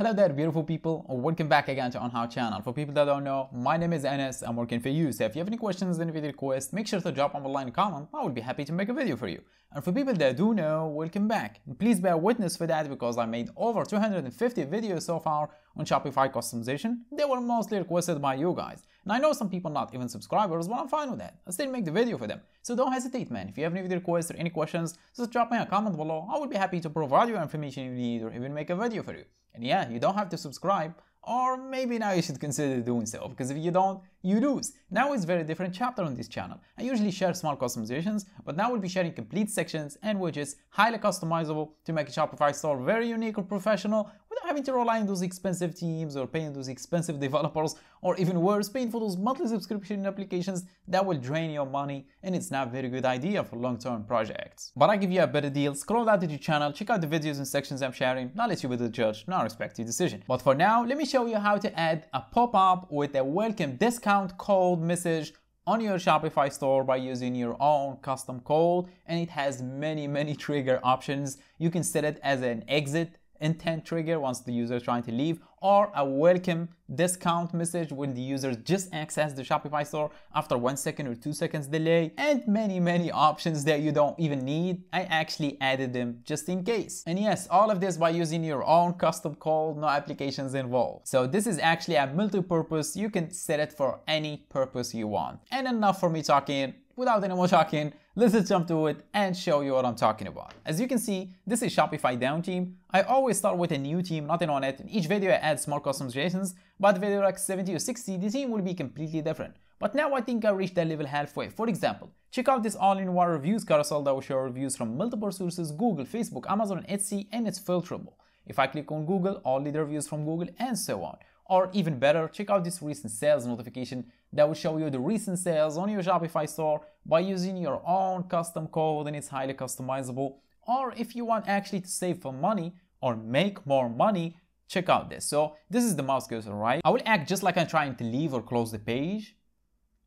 Hello there beautiful people, welcome back again to OnHow channel. For people that don't know, my name is Anas, I'm working for you. So if you have any questions and video requests, make sure to drop them online comment. I will be happy to make a video for you. And for people that do know, welcome back. And please bear witness for that because I made over 250 videos so far on Shopify customization. They were mostly requested by you guys. And I know some people not even subscribers, but I'm fine with that. I still make the video for them. So don't hesitate man, if you have any video requests or any questions, just drop me a comment below. I will be happy to provide you information you need or even make a video for you. And yeah, you don't have to subscribe, or maybe now you should consider doing so, because if you don't, you lose. Now it's a very different chapter on this channel. I usually share small customizations, but now we'll be sharing complete sections and widgets, highly customizable to make a Shopify store very unique or professional, without having to rely on those expensive teams or paying those expensive developers, or even worse, paying for those monthly subscription applications that will drain your money, and it's not a very good idea for long-term projects. But I give you a better deal. Scroll down to the channel, check out the videos and sections I'm sharing. I'll let you be the judge, and I respect your decision. But for now, let me show you how to add a pop-up with a welcome discount code message on your Shopify store by using your own custom code, and it has many trigger options. You can set it as an exit intent trigger once the user is trying to leave, or a welcome discount message when the user just accessed the Shopify store after 1 second or 2 seconds delay, and many options that you don't even need. I actually added them just in case. And yes, all of this by using your own custom code, no applications involved. So this is actually a multi-purpose, you can set it for any purpose you want. And enough for me talking, without any more talking, let's just jump to it and show you what I'm talking about. As you can see, this is Shopify Down Team. I always start with a new team, nothing on it. In each video I add small customizations, but video like 70 or 60, the team will be completely different. But now I think I reached that level halfway. For example, check out this all-in-one reviews carousel that will show reviews from multiple sources, Google, Facebook, Amazon, and Etsy, and it's filterable. If I click on Google, all the reviews from Google, and so on. Or even better, check out this recent sales notification that will show you the recent sales on your Shopify store by using your own custom code, and it's highly customizable. Or if you want actually to save for money or make more money, check out this. So this is the mouse cursor, right? I will act just like I'm trying to leave or close the page.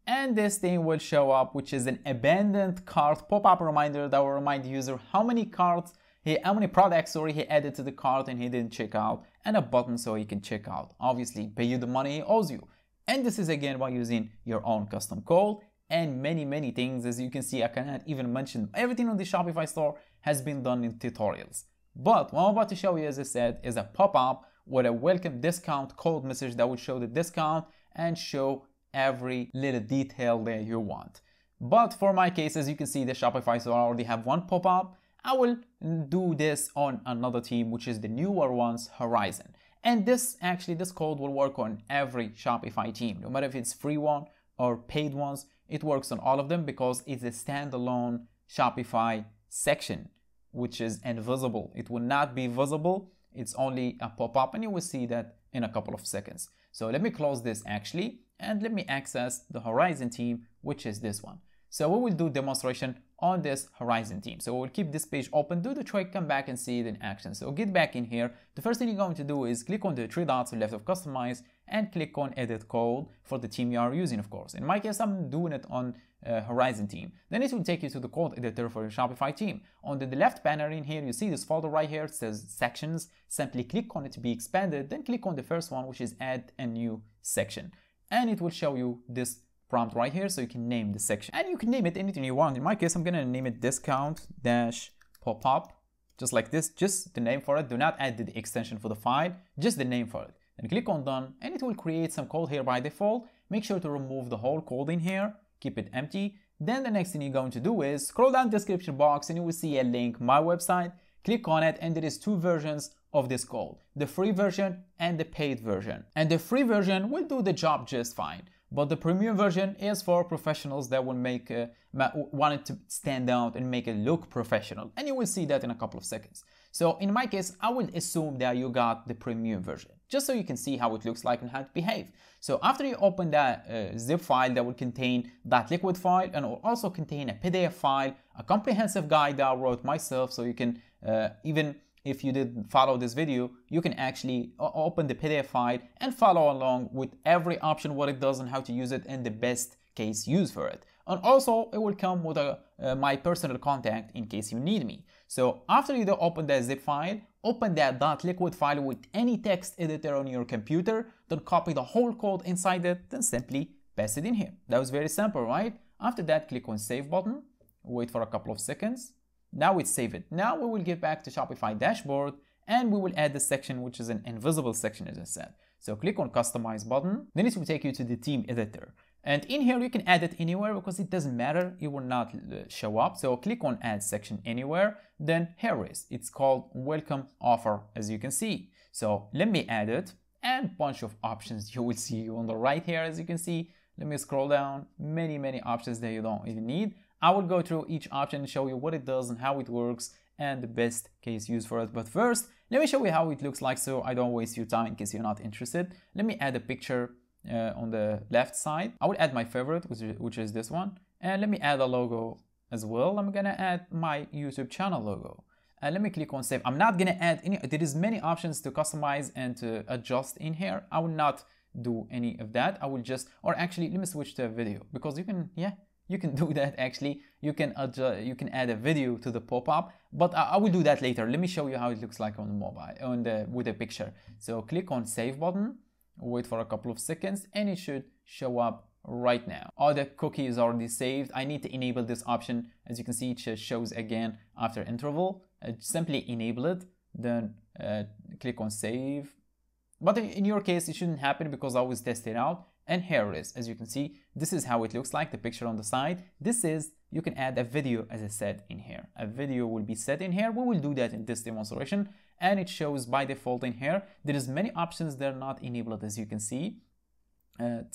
And this thing will show up, which is an abandoned cart pop-up reminder that will remind the user how many carts how many products he added to the cart and he didn't check out, and a button so he can check out. Obviously, pay you the money he owes you. And this is again by using your own custom code and many things. As you can see, I cannot even mention everything on the Shopify store has been done in tutorials. But what I'm about to show you, as I said, is a pop-up with a welcome discount code message that will show the discount and show every little detail that you want. But for my case, as you can see, the Shopify store already have one pop-up. I will do this on another team, which is the newer ones, Horizon. And this code will work on every Shopify team, no matter if it's free one or paid ones. It works on all of them because it's a standalone Shopify section, which is invisible. It will not be visible. It's only a pop-up, and you will see that in a couple of seconds. So let me close this actually, and let me access the Horizon team, which is this one. So we will do demonstration on this Horizon team. So we'll keep this page open, do the trick, come back and see it in action. So get back in here. The first thing you're going to do is click on the three dots left of customize and click on edit code for the team you are using, of course. In my case, I'm doing it on Horizon team. Then it will take you to the code editor for your Shopify team. On the left banner in here, you see this folder right here, it says sections. Simply click on it to be expanded, then click on the first one, which is add a new section. And it will show you this prompt right here, so you can name the section and you can name it anything you want. In my case, I'm gonna name it discount dash pop-up, just like this, just the name for it. Do not add the extension for the file, just the name for it, and click on done, and it will create some code here by default. Make sure to remove the whole code in here, keep it empty. Then the next thing you're going to do is scroll down the description box and you will see a link, my website. Click on it, and there is two versions of this code, the free version and the paid version. And the free version will do the job just fine. But the premium version is for professionals that will make want it to stand out and make it look professional. And you will see that in a couple of seconds. So in my case, I would assume that you got the premium version, just so you can see how it looks like and how it behaves. So after you open that zip file that will contain that liquid file, and will also contain a PDF file, a comprehensive guide that I wrote myself, so you can even if you didn't follow this video, you can actually open the PDF file and follow along with every option, what it does and how to use it, and the best case use for it. And also it will come with my personal contact in case you need me. So after you do open that zip file, open that .liquid file with any text editor on your computer, then copy the whole code inside it, then simply paste it in here. That was very simple, right? After that, click on Save button, wait for a couple of seconds. Now it's saved. Now we will get back to Shopify dashboard and we will add the section, which is an invisible section, as I said. So click on Customize button, then it will take you to the theme editor. And in here, you can add it anywhere because it doesn't matter, it will not show up. So click on Add Section Anywhere, then here it is. It's called Welcome Offer, as you can see. So let me add it, and bunch of options you will see on the right here, as you can see. Let me scroll down, many options that you don't even need. I will go through each option and show you what it does and how it works and the best case use for it. But first, let me show you how it looks like so I don't waste your time in case you're not interested. Let me add a picture on the left side. I will add my favorite, which is this one. And let me add a logo as well. I'm gonna add my YouTube channel logo. And let me click on Save. I'm not gonna add any, there is many options to customize and to adjust in here. I will not do any of that. I will just, or actually, let me switch to a video because you can, yeah, you can do that actually. You can adjust, you can add a video to the pop-up, but I will do that later. Let me show you how it looks like on the mobile, with a picture. So click on Save button. Wait for a couple of seconds and it should show up right now. All the cookie is already saved. I need to enable this option. As you can see, it just shows again after interval. Simply enable it, then click on Save. But in your case, it shouldn't happen because I always test it out. And here it is. As you can see, this is how it looks like, the picture on the side. This is, you can add a video, as I said, in here. A video will be set in here. We will do that in this demonstration. And it shows by default in here. There is many options that are not enabled, as you can see.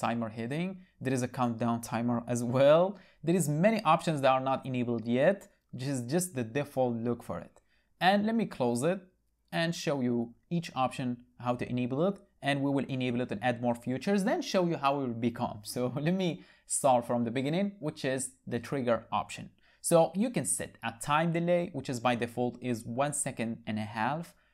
Timer heading. There is a countdown timer as well. There is many options that are not enabled yet. Just the default look for it. And let me close it and show you each option, how to enable it. And we will enable it and add more features, then show you how it will become. So let me start from the beginning, which is the trigger option. So you can set a time delay, which is by default is 1.5 seconds,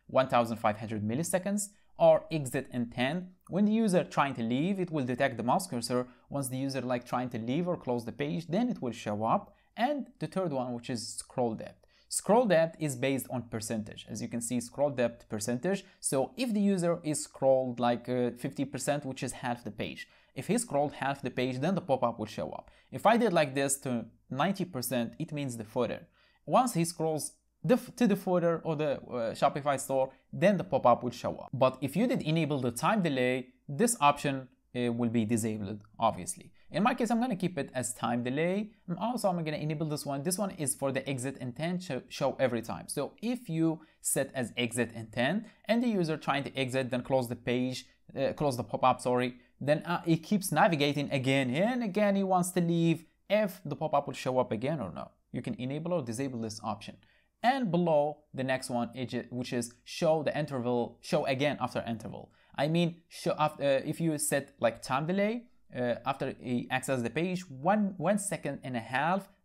1,500 milliseconds, or exit intent. When the user trying to leave, it will detect the mouse cursor. Once the user like trying to leave or close the page, then it will show up. And the third one, which is scroll depth. Scroll depth is based on percentage. As you can see, scroll depth percentage. So if the user is scrolled like 50%, which is half the page, if he scrolled half the page, then the pop-up will show up. If I did like this to 90%, it means the footer. Once he scrolls to the footer or the Shopify store, then the pop-up will show up. But if you did enable the time delay, this option will be disabled, obviously. In my case, I'm gonna keep it as time delay. Also, I'm gonna enable this one. This one is for the exit intent show every time. So if you set as exit intent and the user trying to exit, then close the page, close the pop-up, sorry, then it keeps navigating again and again. He wants to leave, if the pop-up will show up again or no. You can enable or disable this option. And below the next one, which is show the interval, show again after interval. I mean, show after, if you set like time delay, after he accesses the page, 1.5 seconds,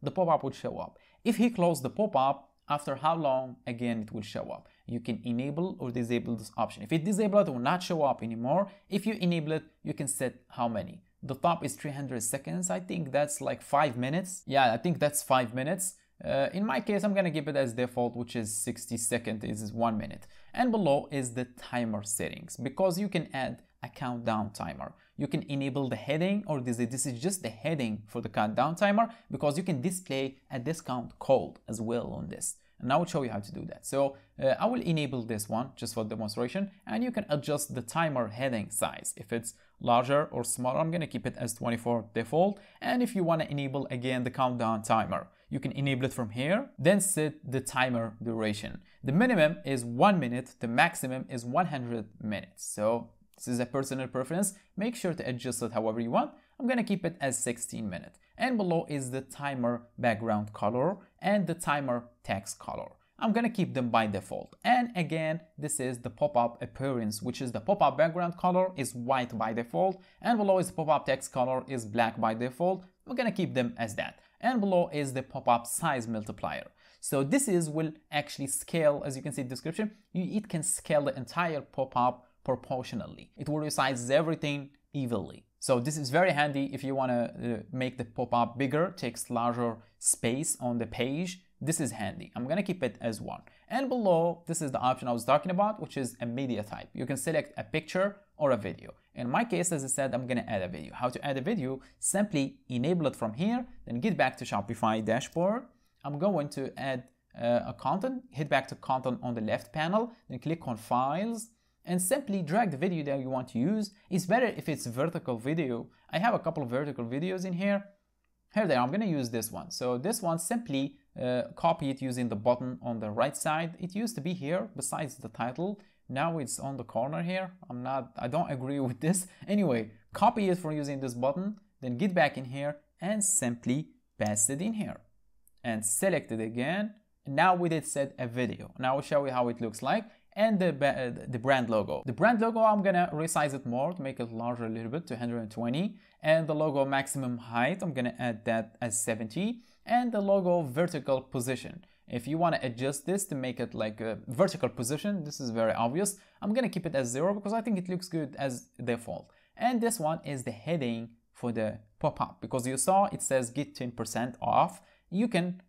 the pop-up would show up. If he closed the pop-up, after how long, again, it will show up. You can enable or disable this option. If it disabled, it will not show up anymore. If you enable it, you can set how many. The top is 300 seconds. I think that's like 5 minutes. Yeah, I think that's 5 minutes. In my case, I'm gonna keep it as default, which is 60 seconds, this is 1 minute. And below is the timer settings, because you can add a countdown timer. You can enable the heading, or this is just the heading for the countdown timer, because you can display a discount code as well on this. And I will show you how to do that. So I will enable this one just for demonstration, and you can adjust the timer heading size. If it's larger or smaller, I'm gonna keep it as 24 default. And if you wanna enable again the countdown timer, you can enable it from here, then set the timer duration. The minimum is 1 minute, the maximum is 100 minutes. So this is a personal preference. Make sure to adjust it however you want. I'm gonna keep it as 16 minutes. And below is the timer background color and the timer text color. I'm gonna keep them by default. And again, this is the pop-up appearance, which is the pop-up background color is white by default. And below is the pop-up text color is black by default. We're gonna keep them as that. And below is the pop-up size multiplier. So this is will actually scale, as you can see in the description, it can scale the entire pop-up proportionally. It will resize everything evenly. So this is very handy if you wanna make the pop-up bigger, takes larger space on the page, This is handy. I'm going to keep it as one. And below, this is the option I was talking about, which is a media type. You can select a picture or a video. In my case, as I said, I'm going to add a video. How to add a video? Simply enable it from here, then get back to Shopify dashboard. I'm going to add a content, hit back to content on the left panel, then click on files and simply drag the video that you want to use. It's better if it's vertical video. I have a couple of vertical videos in here. Here they are. I'm going to use this one. So this one, simply copy it using the button on the right side. It used to be here besides the title. Now it's on the corner here. I don't agree with this. Anyway, copy it from using this button, then get back in here and simply paste it in here and select it again. Now we did set a video. Now I'll show you how it looks like. And the brand logo. The brand logo, I'm gonna resize it more to make it larger a little bit to 120. And the logo maximum height, I'm gonna add that as 70. And the logo vertical position. If you wanna adjust this to make it like a vertical position, this is very obvious. I'm gonna keep it as 0 because I think it looks good as default. And this one is the heading for the pop-up because you saw it says get 10% off. You can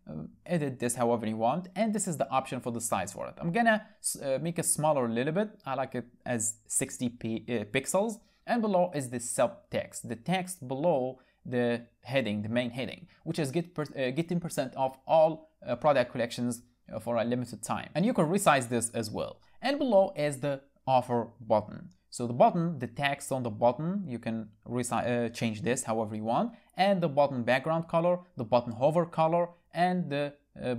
edit this however you want, and this is the option for the size for it. I'm gonna make it smaller a little bit. I like it as 60 pixels. And below is the subtext, the text below the heading, the main heading, which is get 10% off all product collections for a limited time. And you can resize this as well. And below is the offer button. So the button, the text on the button, you can change this however you want. And the button background color, the button hover color, and the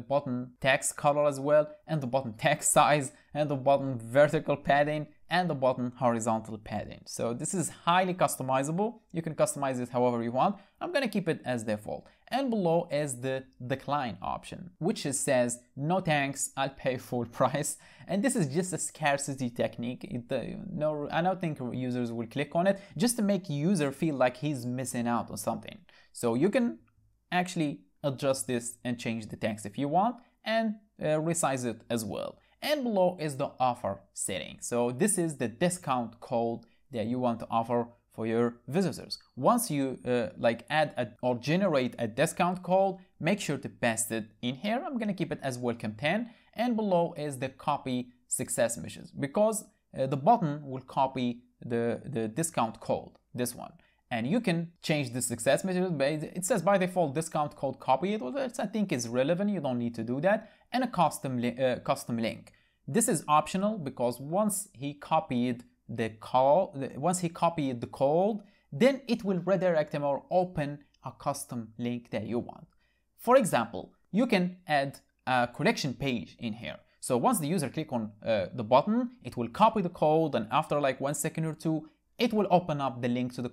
button text color as well, and the button text size, and the button vertical padding, and the button horizontal padding. So this is highly customizable. You can customize it however you want. I'm gonna keep it as default. And below is the decline option, which says, no thanks, I'll pay full price. And this is just a scarcity technique. I don't think users will click on it, just to make user feel like he's missing out on something. So you can actually adjust this and change the text if you want, and resize it as well. And below is the offer setting. So this is the discount code that you want to offer for your visitors. Once you or generate a discount code, make sure to paste it in here. I'm gonna keep it as welcome 10. And below is the copy success missions because the button will copy the discount code, this one. And you can change the success method, but it says by default discount code copy it, which I think is relevant, you don't need to do that. And a custom link. This is optional because once he copied the code, then it will redirect him or open a custom link that you want. For example, you can add a collection page in here. So once the user click on the button, it will copy the code, and after like 1 second or two, it will open up the link to the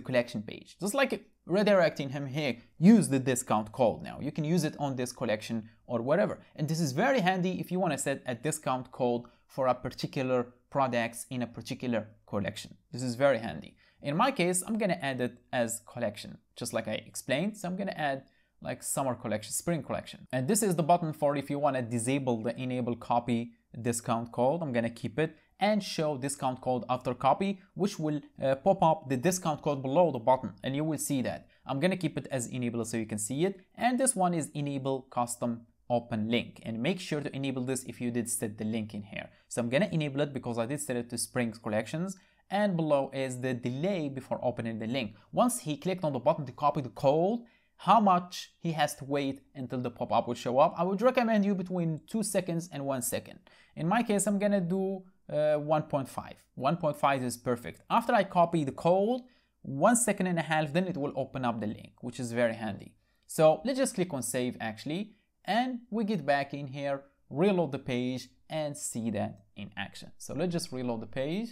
collection page. Just like redirecting him here, use the discount code now. You can use it on this collection or whatever. And this is very handy if you want to set a discount code for a particular products in a particular collection. This is very handy. In my case, I'm going to add it as collection, just like I explained. So I'm going to add like summer collection, spring collection. And this is the button for if you want to disable the enable copy discount code. I'm going to keep it and show discount code after copy, which will pop up the discount code below the button, and you will see that. I'm gonna keep it as enable so you can see it. And this one is enable custom open link, and make sure to enable this if you did set the link in here. So I'm gonna enable it because I did set it to spring collections. And below is the delay before opening the link. Once he clicked on the button to copy the code, how much he has to wait until the pop-up will show up. I would recommend you between 2 seconds and 1 second. In my case, I'm gonna do 1.5 is perfect. After I copy the code, 1 second and a half, then it will open up the link, which is very handy. So let's just click on save actually, and we get back in here, reload the page and see that in action. So let's just reload the page.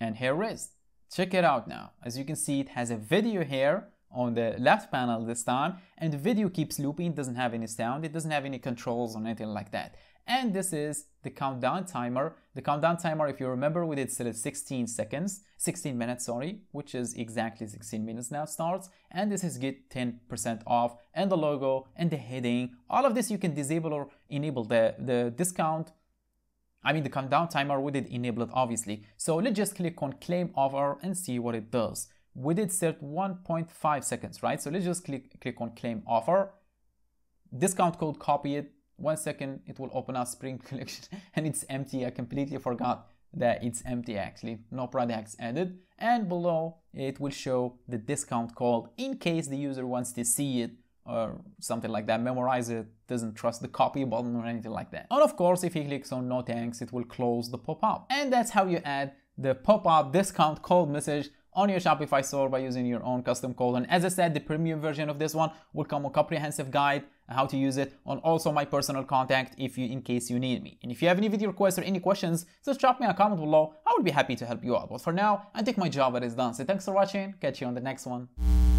And here it is. Check it out now. As you can see, it has a video here on the left panel this time, and the video keeps looping. It doesn't have any sound. It doesn't have any controls or anything like that. And this is the countdown timer. The countdown timer, if you remember, we did set it 16 minutes, sorry, which is exactly 16 minutes now starts. And this is get 10% off, and the logo and the heading. All of this you can disable or enable the countdown timer. We did enable it obviously. So let's just click on claim offer and see what it does. we did search 1.5 seconds, right? So let's just click on claim offer, discount code, copy it. 1 second, it will open up spring collection and it's empty. I completely forgot that it's empty actually, no products added. And below it will show the discount code in case the user wants to see it or something like that, memorize it, doesn't trust the copy button or anything like that. And of course, if he clicks on no thanks, it will close the pop-up. And that's how you add the pop-up discount code message on your Shopify store by using your own custom code. And as I said, the premium version of this one will come a comprehensive guide on how to use it, on also my personal contact if you, in case you need me. And if you have any video requests or any questions, just drop me a comment below. I will be happy to help you out. But for now, I think my job is done. So thanks for watching. Catch you on the next one.